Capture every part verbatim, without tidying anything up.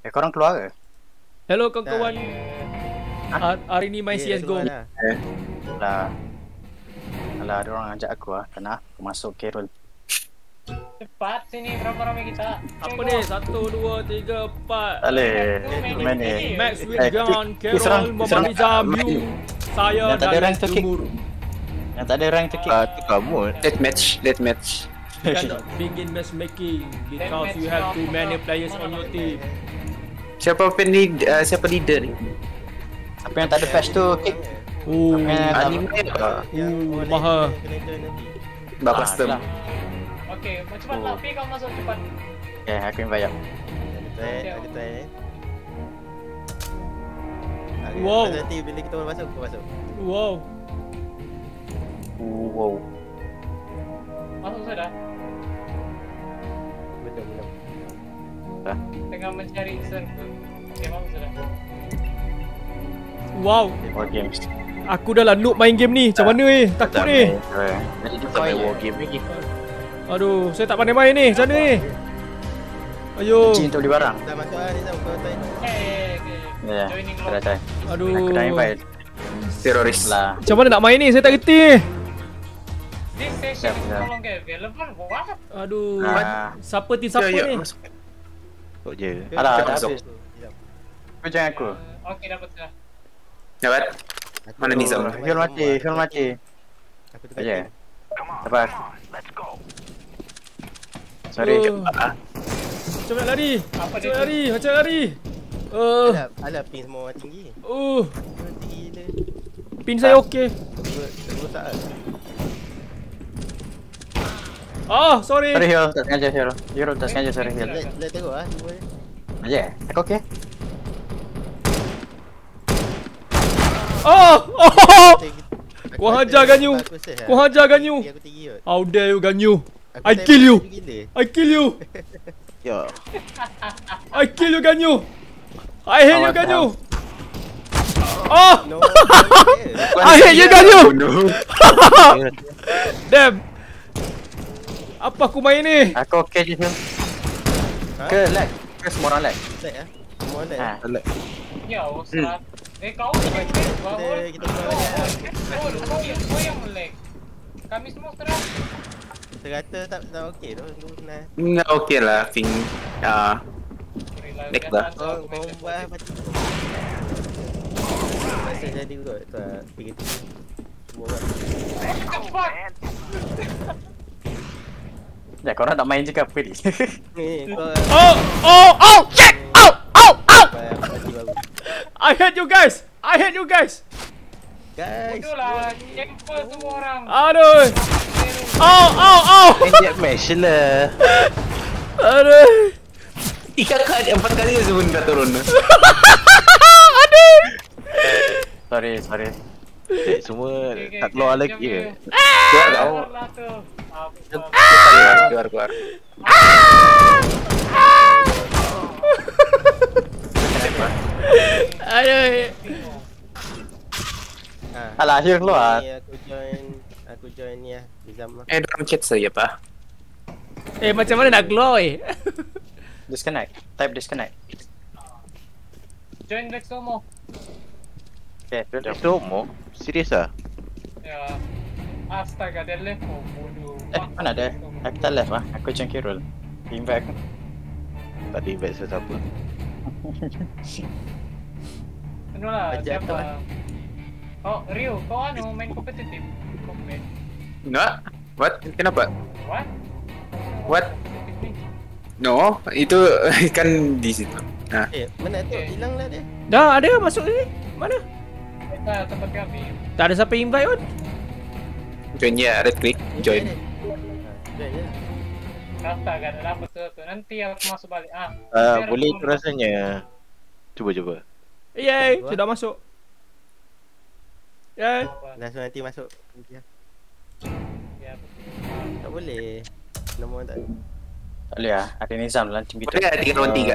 Eh, korang keluar ke? Hello kawan-kawan. Nah. Hari ni main yeah, C S G O. Lah. Eh. Alah. Alah, ada orang ajak aku ah. Kena aku masuk Kerol. Cepat sini, berapa ramai kita? Apa ni? Satu, dua, tiga, empat. Aleh. Main ni. Max William, Kerol, Mobadija, Mew. Saya dan Jumur. Yang tak ada rank tu kick. Ah, tu kamu. Let match, let match. You cannot begin matchmaking because you have too many players on your team. Siapa pen lead, uh, siapa leader ni? Siapa yang tak ada patch tu kick? Oh, anime apa? Oh, maha. Dah custom. Okey, cepat tapi kau masuk cepat. Okey, aku yang bayar. Kita kita ni. Wow. Nanti bila kita masuk, kita masuk. Wow. Wow. Masuk sudah. Betul belum? Dah. Tengah mencari insert. Okey, masuk sudah. Wow. War games. Aku dah lah noob main game ni. Macam mana eh? Takut ni. Jadi kita main war game lagi. Aduh, saya tak pandai main ni. Macam mana ni? Ayo. Cik tak boleh barang. Dah masuk ah Nizam kau try. Eh, okey. Joining low. Aduh. Aku dah invite. Teroris lah. Macam mana nak main ni? Saya tak reti. This session is no longer available. What? Aduh. Ah. Siapa tim siapa yo, yo. Ni? Kok je. Alah, dah habis. Kau jangan aku. Uh, Okey, dapat dah. Dapat. Mana Nizam? Hil mati, hil mati. Aku tak tahu. Sabar. Let's go. Sorry. Cepat. Cepat lari. Cepat lari, cepat lari. Eh, alah pin semua tinggi. Oh. Tinggi dia. Pin saya okey. Terus tak. Oh, sorry. Sorry, Rio. Tak sengaja, Rio. Rio, tak sengaja, sorry, Rio. Boleh tengok lah. Aja, tak okey. Oh! Oh! Kau hajar Ganyu. Kau hajar Ganyu. How dare you, Ganyu. I kill you. I kill you. Yo. I kill you, Ganyu. I hate you, Ganyu. Oh! I hate you, Ganyu. Damn. Apa aku main ni? Aku okey je film. Ke lag? Ke semua orang lag? Lag ah? Semua orang lag? Ha, lag. Ya, usah. Eh, kau ni bawah. Kita kena lag. Kau yang lag. Kami semua serang. Serata tak tak okey tu. Nah, okeylah ping. Ah. Lag dah. Kau buat macam tu. Saya jadi kot tak fikir tu. Semua orang. Ya, korang tak main je ke apa ni? Oh! Oh! Oh! Shit! Oh! Oh! Oh! I hate you guys! I hate you guys! Guys! Itulah, camper semua orang! Aduh! Oh! Oh! Oh! Injek match lah! Aduh! Ikan kau ada empat kali sebelum kau turun. Aduh! Sorry, sorry. Eh, semua tak keluar lagi ke? Keluar tak awak? Keluar, keluar, keluar. Aduh. Alah, akhir keluar. Aku join, aku join ni lah. Eh, dorang chat saya, Pak. Eh, macam mana nak keluar eh? Disconnect, type disconnect. Join Black Somo. Okay, Black Somo? Serius lah? Ya. Astaga, dia left oh bodoh. Eh, mana dia? Aku tak left lah, aku macam Kerol. Invite aku. Tak ada invite sesiapa. Penuh lah, siapa? Oh, Rio, kau anu main kompetitif? Kompet? No, what? Kenapa? What? What? No, itu kan di situ. Nah. Eh, mana tu? Hilang lah dia. Dah, ada masuk ni. Mana? Tak, tempat kami. Tak ada siapa invite pun. Join je, red click, join. Join je. Rata kan, apa tu tu. Nanti aku masuk balik. Ah, uh, boleh tu rasanya. Cuba-cuba. Yeay, sudah masuk. Yeay. Langsung nanti masuk. Ya. Tak boleh. Nombor tak ada. Tak boleh lah, ada Nizam dalam tim kita. Boleh lah tiga lawan tiga.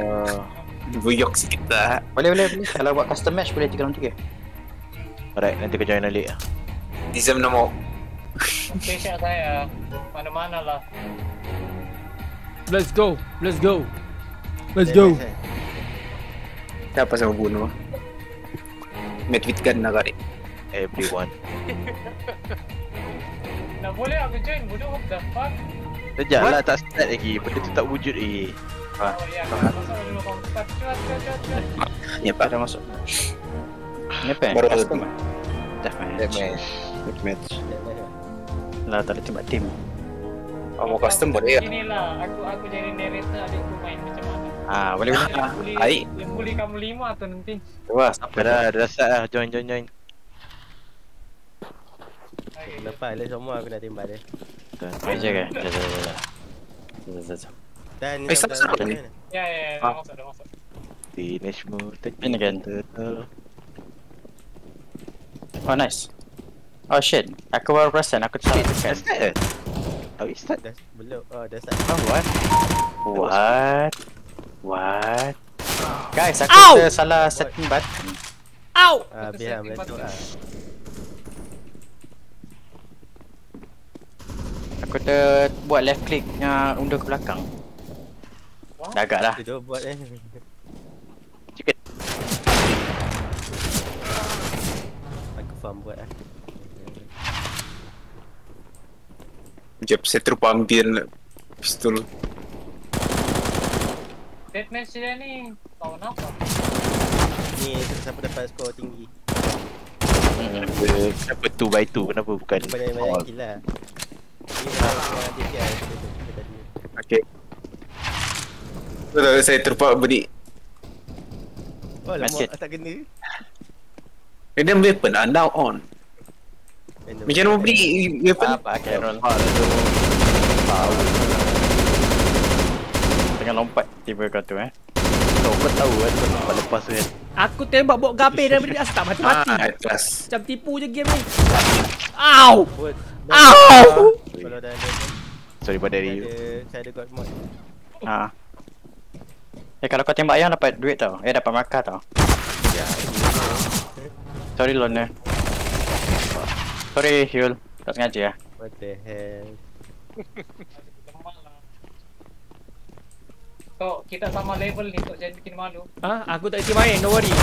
Buyok sikit lah. Boleh boleh boleh, kalau buat custom match boleh tiga lawan tiga. Alright, nanti kau join balik lah. Nizam nombor. Okay, syak saya, mana-mana lah. Let's go, let's go. Let's go. Siapa sama bunuh? Made with gun nagari. Everyone. Tak boleh aku join, bodoh aku dapat. Sejak lah tak start lagi, benda tu tak wujud eh. Ha. Oh ya, aku masuk dulu kau start. Cepat cepat cepat. Ni apa dah masuk? Ni apa? Baru custom. Dah match. Dah match. Lah tak ada tempat tim. Oh, mau custom boleh ya? Inilah aku aku jadi narrator adik aku main macam mana. Ah, boleh boleh. Ai. Boleh kamu lima tu nanti. Wah, apa dah dah start dah join join join. Lepas le semua aku nak tembak dia. Tuan, baik je kan? Jom, jom, jom, jom, jom. Dan... Eh, stop, stop ni? Ya, ya, ya, dah masuk, dah masuk. Finish move, take in again. Oh, nice. Oh, shit. Aku baru perasan, aku tak dekat. Oh, it start? Belum, oh, dah start. Oh, what? What? What? Guys, aku salah setting button. Ow! Ah, biar betul lah. Aku ter buat left click yang undur ke belakang. Dah agak lah. Itu buat eh. Cikit. Aku faham buat eh. Sekejap, saya terlupa ambil pistol. Deathmatch dia ni, tahun apa? Ni siapa dapat skor tinggi. Kenapa two by two, kenapa bukan banyak-banyak kill lah. Okay. Betul, saya terpak beri. Oh, lama tak kena. Random weapon are now on. Macam mana beri weapon? Apa, Kerol. Tengah lompat tiba kau tu eh. Kau tahu kan, kau lompat lepas tu kan. Aku tembak Bot Gabe daripada dia asal tak mati-mati. Macam tipu je game ni. Au! Au! Kalau dah ada. Sorry pada Rio. Saya ada god mod. Ha. Eh kalau kau tembak yang dapat duit tau. Eh dapat markah tau. Ya. Sorry Luna. Sorry Yul. Tak sengaja ya. What the hell. Kau kita sama level ni tok, jangan bikin malu. Ha, aku tak reti main, no worry.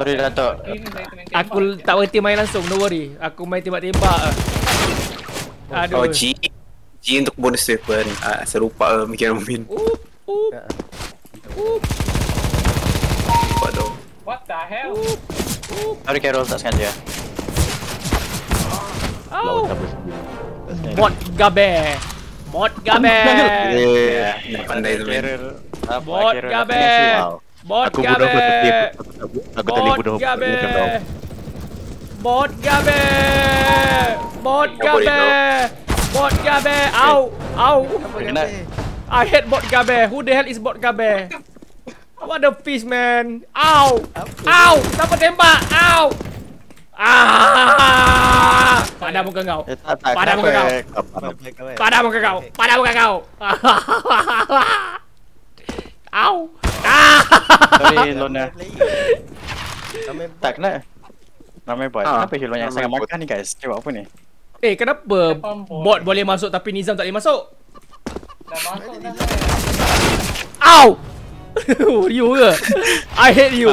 Sorry Dato. Aku tak reti main langsung, no worry. Aku main tembak-tembak. Aduh. Oh, G. G untuk bonus weapon. Ah, serupa mikir Amin. Oop, oop. Oop. Waduh. What the hell? Oop. Sorry Kerol, tak sengaja. Oh. Bot Gabe. Bot Gabe. Ya, pandai tu. Bot Gabe. Bot Gabe. Aku tadi bodoh. Bot Gabe. Bot Gabe. Bot Gabe. Au, au. I hate Bot Gabe. Who the hell is Bot Gabe? What the fish man? Au. Au, siapa tembak? Au. Ah! Pada muka kau. Pada muka kau. Pada muka kau. Pada muka kau. Au. Ah! Sorry Lona. Tak kena. Ramai bot. Kenapa Hilon yang sangat makan ni guys? Coba apa ni? Eh kenapa bot boleh masuk tapi Nizam tak boleh masuk? Dah masuk dah. Au! You ke? I hate you.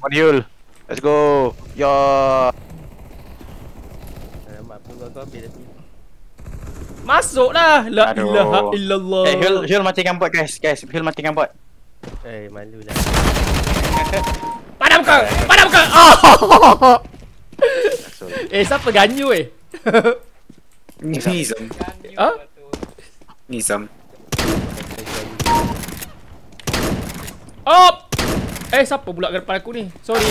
Modul. Let's go. Yo. Masuklah. La ilaha illallah. Eh, Hil, Hil matikan bot guys. Guys, Hil matikan bot. Eh, malulah. Padam kau. Padam kau. Oh. Eh, siapa Ganyu eh? Nizam. Ha? Nizam. Op. Eh, siapa pula ke depan aku ni? Sorry.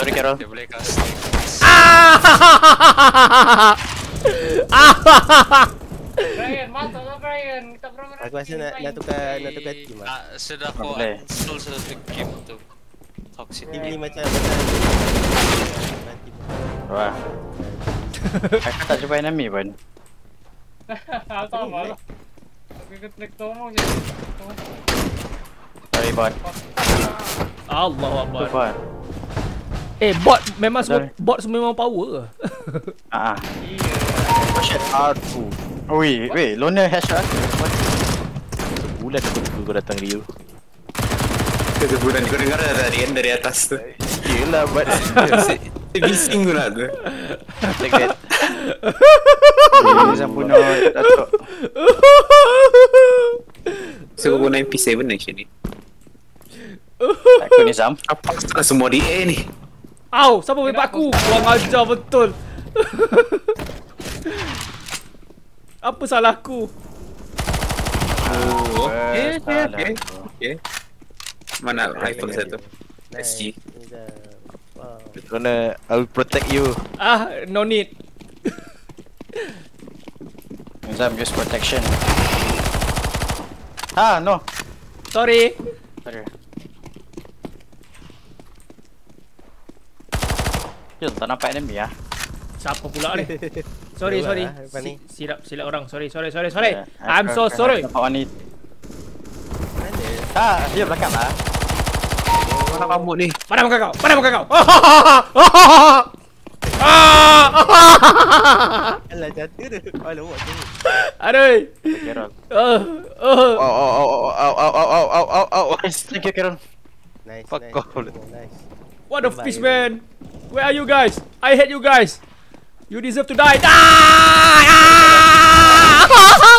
Sorry Kerol. Boleh cast. Ah! Brian, masuk ke Brian? Kita program. Aku rasa nak nak tukar nak tukar team ah. Sudah kau install sudah game tu. Toxic ini macam wah. Aku tak cuba enemy pun. Aku tak malu. Aku kena tolong je. Sorry bot. Allahu Akbar. Eh bot memang semua, bot semua memang power ke? Haa. Headshot aku. Ui, weh, Loner headshot aku. Sebulan aku tunggu datang Rio. Kejeburan, gue denger tadi kan dari atas tuh. Gila banget. Bising gue lah tuh. Tegret. Bisa punya tato. Saya gunain P tujuh nih sini. Aku nih Sam. Apa semua di E nih? Au, siapa bebek aku? Buang aja betul. Apa salahku? Oh, oke, oke, oke. Mana rifle saya tuh? S G. Gonna, I'll protect you. Ah, no need. Nizam, use protection. Ah, no. Sorry. Sorry. Yun, tak nampak enemy ya. Siapa pula ni? Sorry, sorry. Silap, silap orang. Sorry, sorry, sorry, sorry. I'm so sorry. Ah, dia belakang lah. Mana rambut ni? Mana muka kau? Mana muka kau? Alah jatuh tu. Alah buat tu. Aduh. Kerol. Oh, oh, oh, oh, oh, oh, oh, oh, oh, oh, oh. Nice, Kerol. Nice, nice. What the fish man? Where are you guys? I hate you guys. You deserve to die. Ah!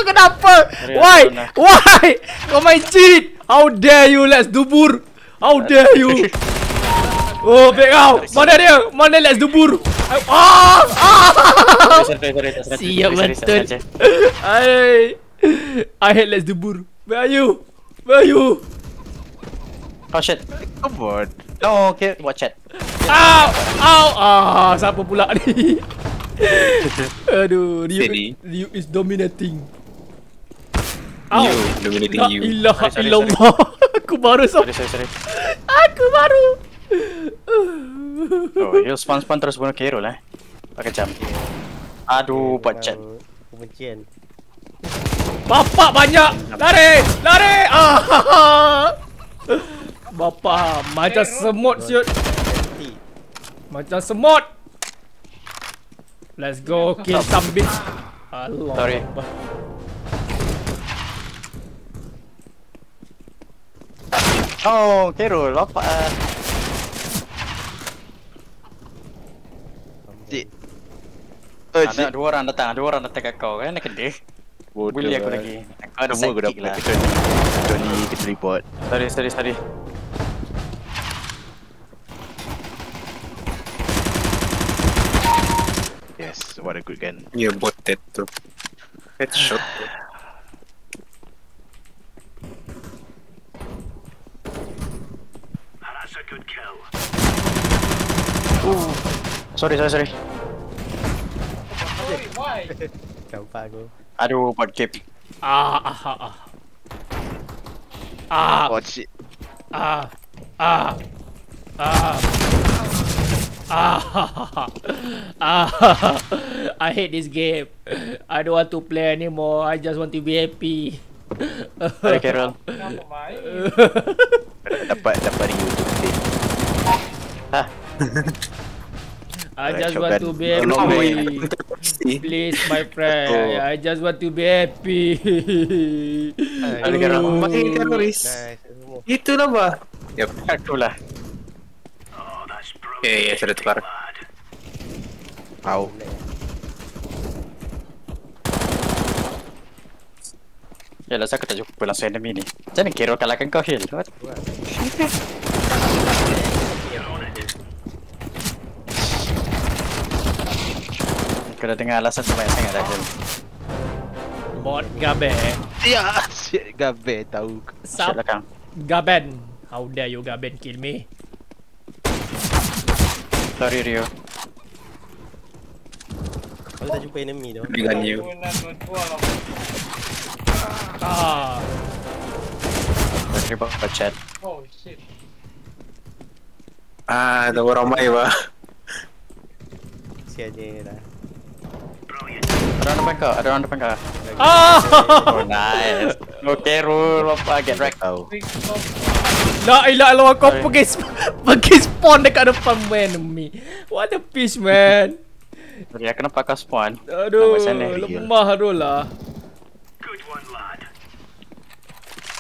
Kenapa? Why? Why? Kau main cheat. How dare you, let's dubur. How dare you? Oh, back out. Mana dia? Mana let's dubur? Ah! Siap betul. I I hate let's dubur. Where are you? Where are you? Oh shit. Come on. No, okay. Watch it. Ow! Ow! Ah, siapa pula ni? Aduh, Rio, Rio is dominating. Rio dominating you. La ilaha illallah. Aku baru sorry, sorry, sorry. Aku baru. Oh, Rio spawn-spawn terus bunuh Kerol eh. Pakai jam. Aduh, bacet. Kebencian. Bapak banyak. Lari, lari. Ah. Bapak macam semut siut. Macam semut. Let's go kill some bitch. Allah. Sorry. Oh, Kerol apa? Di. Ada dua orang datang, dua orang datang kat kau kan nak kedih. Boleh aku lagi. Ada semua aku dapat. Johnny kita report. Sorry, sorry, sorry. Yes, what a good gun. Yeah, bot that too. Headshot. That's a good kill. Ooh. Sorry, sorry, sorry. Oi, why? Campak aku. Aduh, bot Gabe. Ah, ah, ah. Ah. Bot shit. Ah. Ah. Ah. Ah, I hate this game. I don't want to play anymore. I just want to be happy. Sorry, Kerol. Dapat dapat YouTube sih. Hah? I just want to be happy. Please, my friend. I just want to be happy. Sorry, Kerol. Masih teroris. Itulah bah. Ya, itulah. Ya, ya, sudah tukar. Au. Yalah, saya tak cukup langsung enemy ni. Macam mana Kerol kalahkan kau, Hill? Kau dah dengar alasan sebanyak sangat dah, Hill. Bot Gabe. Ya, shit, Gabe tahu. Shit belakang. Gaben. How dare you, Gaben, kill me. Sorry, Rio. Kalau tak jumpa enemy tu. Ganyu. Ah. Terima kasih. Oh shit. Ah, ada orang ramai bah. Siapa je lah. Ada orang depan kau. Ada orang depan kau. Ah. Oh nice. Okay, Ru, lupa get wrecked. La ilah Allah, kau pergi pergi spawn dekat depan enemy. What the fish man. Dia kenapa kau spawn? Aduh, lemah aduh lah. Good one lad.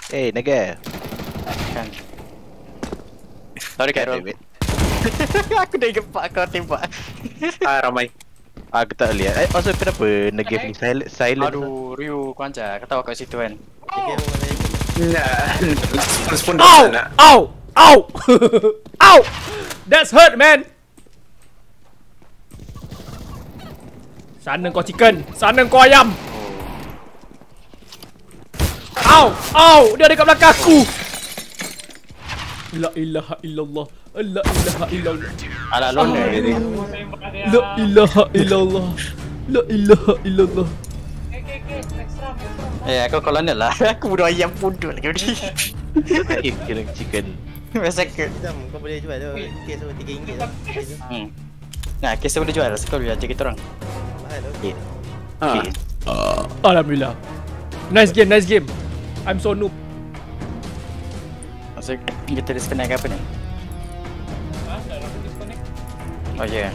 Eh, naga. Kan. Sorry Kerol. Aku dah gempak kau tembak. Ah ramai. Ah kita lihat. Eh pasal kenapa negatif silent silent. Aduh Rio kau anjak ketawa kat situ kan. Ow! Ow! Ow! Ow! That's hurt man. Sana kau chicken, sana kau ayam. Ow! Ow! Dia ada kat belakang aku. La ilaha illallah. La ilaha illallah. Ala lone ni. La ilaha illallah. La ilaha illallah. Eh, aku kolonel lah. Aku bunuh ayam pundut lagi tadi. Ayam kira chicken. Masa ke? Kau boleh jual tu. Kes tu tiga ringgit tu. Hmm. Nah, kes boleh jual sekal dia aja kita orang. Mahal okey. Ha. Alhamdulillah. Nice game, nice game. I'm so noob. Asal kita disconnect apa ni? Ah, dah disconnect. Oh ya. Yeah.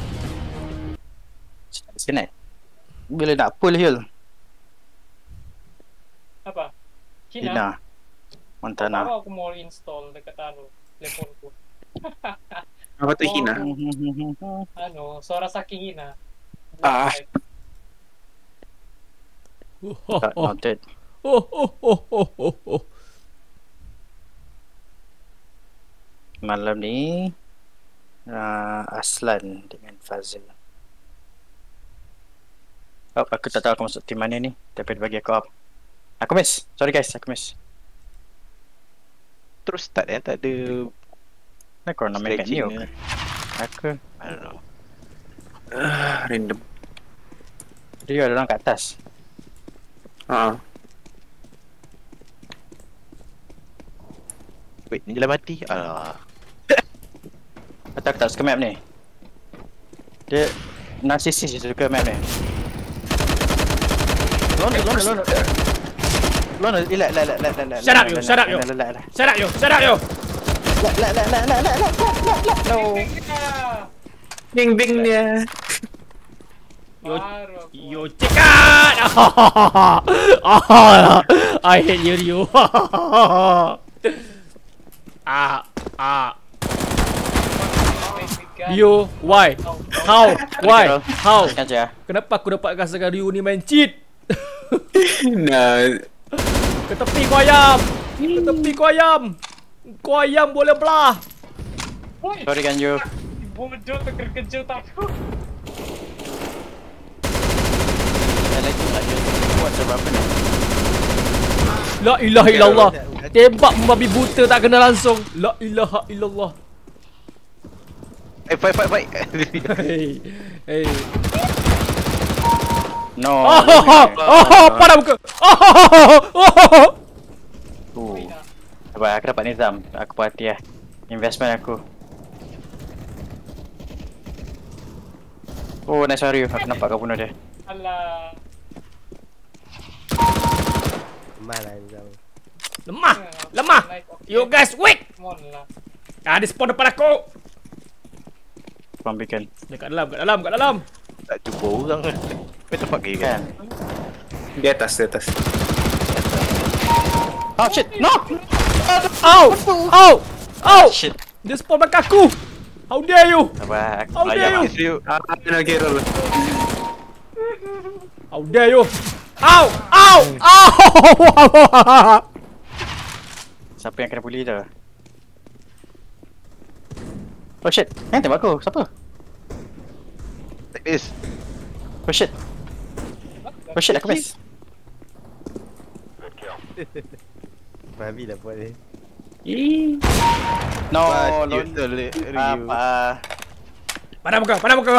Disconnect. Bila nak pull heal. Apa? Cina. Cina. Montana. Apa aku mau install dekat anu telefonku. Apa tu hina? Anu, suara saking hina. Ah. Oh oh oh. Oh oh oh oh oh. Malam ni uh, Aslan dengan Fazil. Oh, aku tak tahu aku masuk tim mana ni, tapi bagi aku up. Aku miss. Sorry guys, aku miss. Terus start eh, tak ada. Nak corner main kan ni. Aku, I don't know. Uh, random. Dia ada orang kat atas. Ha. Uh-huh. Wait, ni jalan mati. Alah. Atau aku tak suka map ni. Dia narcissist je suka map ni. Lona, lona, lona. Lona, elak, elak, elak, elak. Shut up you, shut up you. Shut up you, shut up you. Elak, elak, elak, elak, elak, elak, elak, elak. No. Bing-bing dia. You cekat. I hate you, you. Ah, ah. You, why? How? Why? How? Kenapa aku dapat rasakan Ryu ni main cheat? Nah. Ke tepi kau ayam. Ke tepi kau ayam. Kau ayam boleh belah. Sorry Ganyu. Bodoh terkejut aku. La ilaha illallah. Tembak membabi buta tak kena langsung. La ilaha illallah. Eh, fight fight fight. Hey. Hey. No. Oh, oh, oh, oh, oh, pada muka. Oh, oh, oh. Oh. Sabar, aku dapat Nizam. Aku perhati lah investment aku. Oh, nice hari. Aku nampak kau bunuh dia. Alah. Lemah lah Nizam. Lemah! Lemah! You guys weak! Ah, dia spawn depan aku! Spawn beacon. Dekat dalam, dekat dalam, dekat dalam. Tak jumpa orang kan. Dia tempat ke kan? Di atas, di atas. Oh shit! No! Ow! Ow! Ow! Shit! Dia spawn belakang aku! How dare you! How dare you! How dare you! Ow! Ow! Ow! Siapa yang kena bully tu? Oh shit! Eh, tembak aku! Siapa? Take this! Oh shit! Oh shit, aku miss! Babi lah buat ni. Iiii. No, londol. Apa? Padam muka! Padam muka!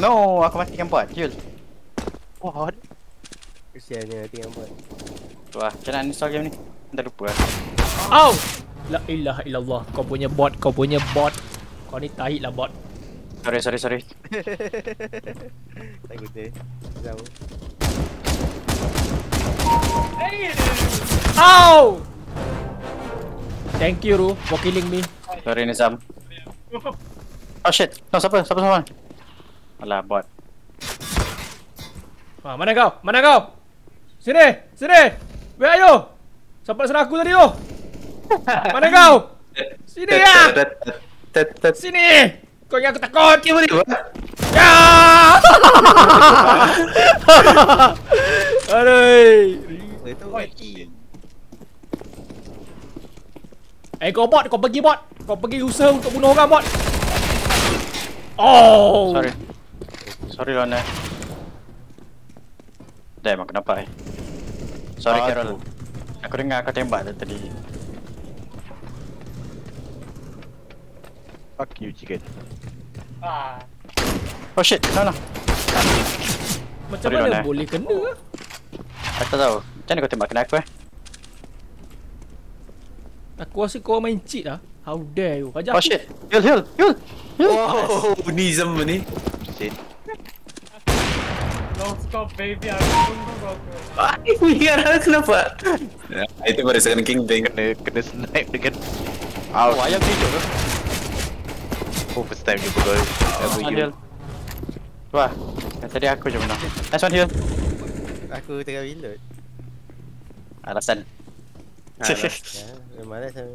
No, aku matikan bot. Kill. What? Kesiannya matikan bot. Wah, macam mana install game ni? Dah lupa lah. Ow! La ilaha illallah. Kau punya bot, kau punya bot. Kau ni tahit lah bot. Sorry, sorry, sorry. Tak guna. Zabu. Ow! Thank you Ru for killing me. Sorry Nizam. Oh shit. No, siapa? Siapa sama? Alah, bot. Ah, mana kau? Mana kau? Sini! Sini! Where are you? Siapa serah aku tadi lo? Mana kau? Sini ya! Sini! Kau yang aku takut! Ya! Aduh! Eh kau bot! Kau pergi bot! Kau pergi usaha untuk bunuh orang bot! Oh! Sorry. Sorry Luna. Dah emang kenapa eh? Sorry ah, Kerol. Aku dengar kau tembak tadi. Fuck you chicken. Ah. Oh shit, sana. Macam sorry, mana Luna. Boleh kena? Aku tak tahu. Macam mana kau tembak kena aku eh? Aku rasa kau main cheat lah. How dare you? Ajar. Oh shit. Heal, heal, heal. Wow, Nizam ni. Shit. No stop baby, aku tunggu kau. Ah, iya, kenapa? Ya, itu baru second king dia kena, kena snipe dengan oh, ayam hijau tu. Oh, first time you go. Adil. Wah, tadi aku je menang. Nice one heal. Aku tengah reload. Alasan. Alasan. Memanglah saya.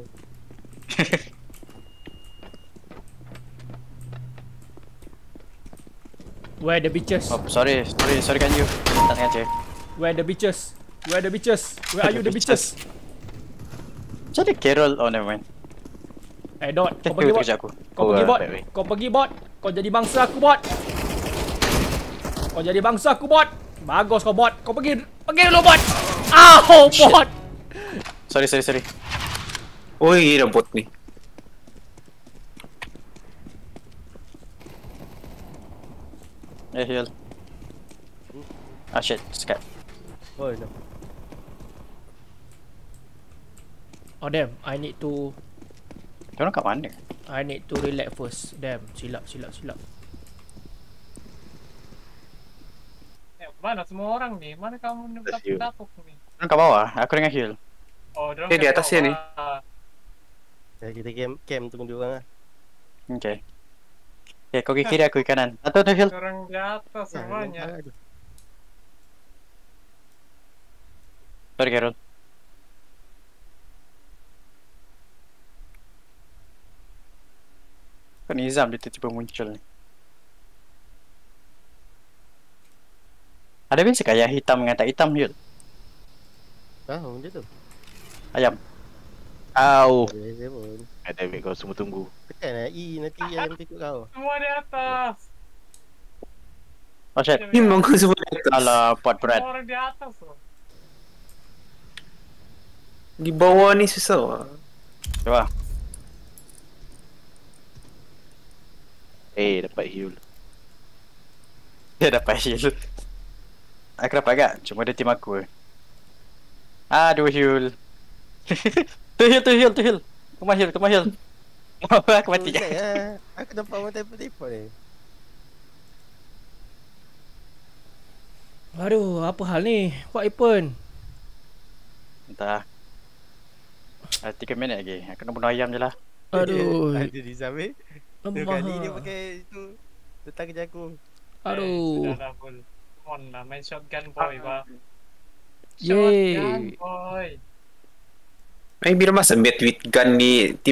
Where the bitches? Oh, sorry, sorry, sorry Ganyu. Tak sengaja. Where the bitches? Where the bitches? Where are you the bitches? Jadi Kerol, oh nevermind. Eh dot, kau pergi bot. Kau pergi bot. Kau pergi bot. Kau jadi bangsa aku bot. Kau jadi bangsa aku bot. Bagus kau bot. Kau pergi, pergi dulu bot. Ah, oh, bot. Sorry, sorry, sorry. Oi, ada bot ni. Eh, heal. Ah, shit, scared. Oh, no. Oh, damn, I need to... Diorang kat mana? I need to relax first. Damn, silap, silap, silap. Eh, mana semua orang ni? Mana kamu mendatuk-datuk ni? Diorang kat bawah, aku dengan heal. Oh, diorang kat bawah. Eh, di atas sini. Ya, kita game, game tunggu diorang lah. Okay. Ya, kau ke kiri, aku ke kanan. Atau ada heal? Orang di atas semuanya. Sorry, Kerol. Kau Nizam dia tiba-tiba muncul ni. Ada biasa kaya hitam dengan tak hitam, heal? Tahu dia tu. Ayam. Au. Ada baik kau semua tunggu. Tekan I nanti yang ikut kau. Semua di atas. Oh shit. Ni mangku semua di atas. Alah, pot berat. Orang di atas tu. Di bawah ni susah. Coba. Eh, dapat heal. Dia dapat heal. Aku dapat agak. Cuma dia tim aku. Aduh heal. Tu heal, tu heal, tu heal. Kemah heal, kemah heal. Aku mati je. Aku nampak orang telepon-telepon ni. Aduh, apa hal ni? What happened? Entah. Ada tiga minit lagi. Aku nak bunuh ayam je lah. Aduh. Ada di Zamir. Dua kali dia pakai itu. Tetang kerja aku. Aduh. Sudah lah pun. On lah. Main shotgun boy bah. Shotgun boy. Maybe rumah sembit with gun ni.